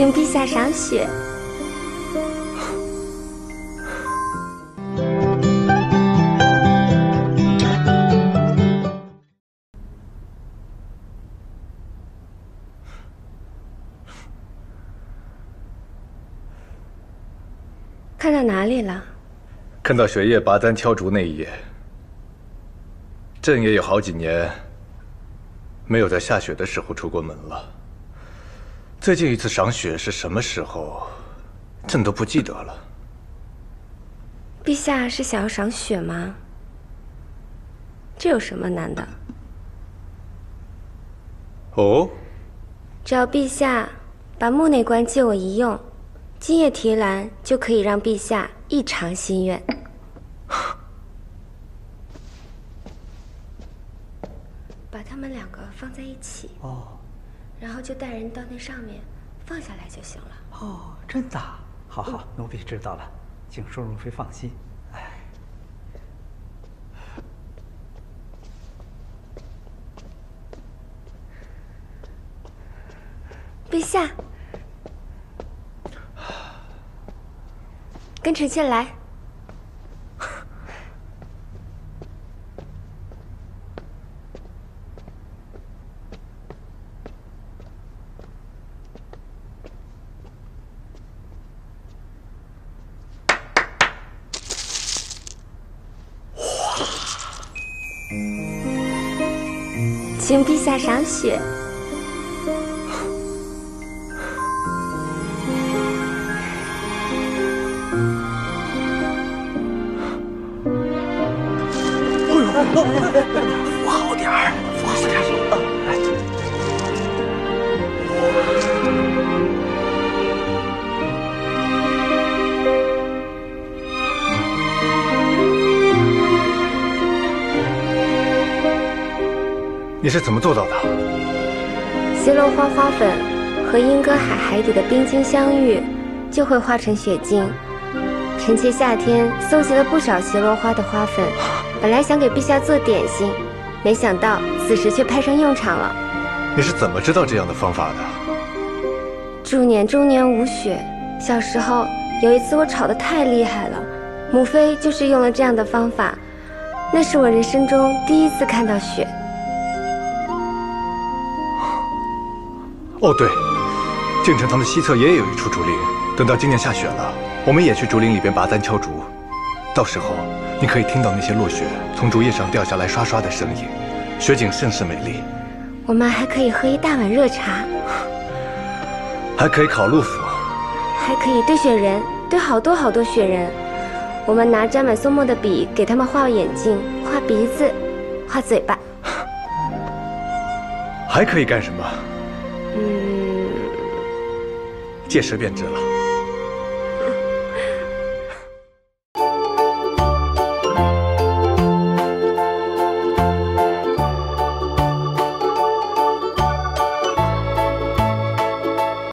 请陛下赏雪。 看到哪里了？看到雪夜拔簪挑竹那一夜。朕也有好几年没有在下雪的时候出过门了。最近一次赏雪是什么时候？朕都不记得了。陛下是想要赏雪吗？这有什么难的？哦。只要陛下把木内关借我一用。 今夜提篮就可以让陛下一偿心愿。把他们两个放在一起，哦，然后就带人到那上面放下来就行了。哦，真的？好好，奴婢知道了，请淑容妃放心。哎，陛下。 跟臣妾来。请陛下赏雪。 扶好点儿，扶好点儿。你是怎么做到的？形容花花粉和英歌海底的冰晶相遇，就会化成雪晶。臣妾夏天搜集了不少暹罗花的花粉。 本来想给陛下做点心，没想到此时却派上用场了。你是怎么知道这样的方法的？猪年中年无雪，小时候有一次我吵得太厉害了，母妃就是用了这样的方法。那是我人生中第一次看到雪。哦对，敬城堂的西侧也有一处竹林，等到今年下雪了，我们也去竹林里边拔簪敲竹，到时候。 你可以听到那些落雪从竹叶上掉下来刷刷的声音，雪景甚是美丽。我们还可以喝一大碗热茶，还可以烤鹿脯，还可以堆雪人，堆好多好多雪人。我们拿沾满松墨的笔给他们画眼睛、画鼻子、画嘴巴。还可以干什么？嗯，届时便知了。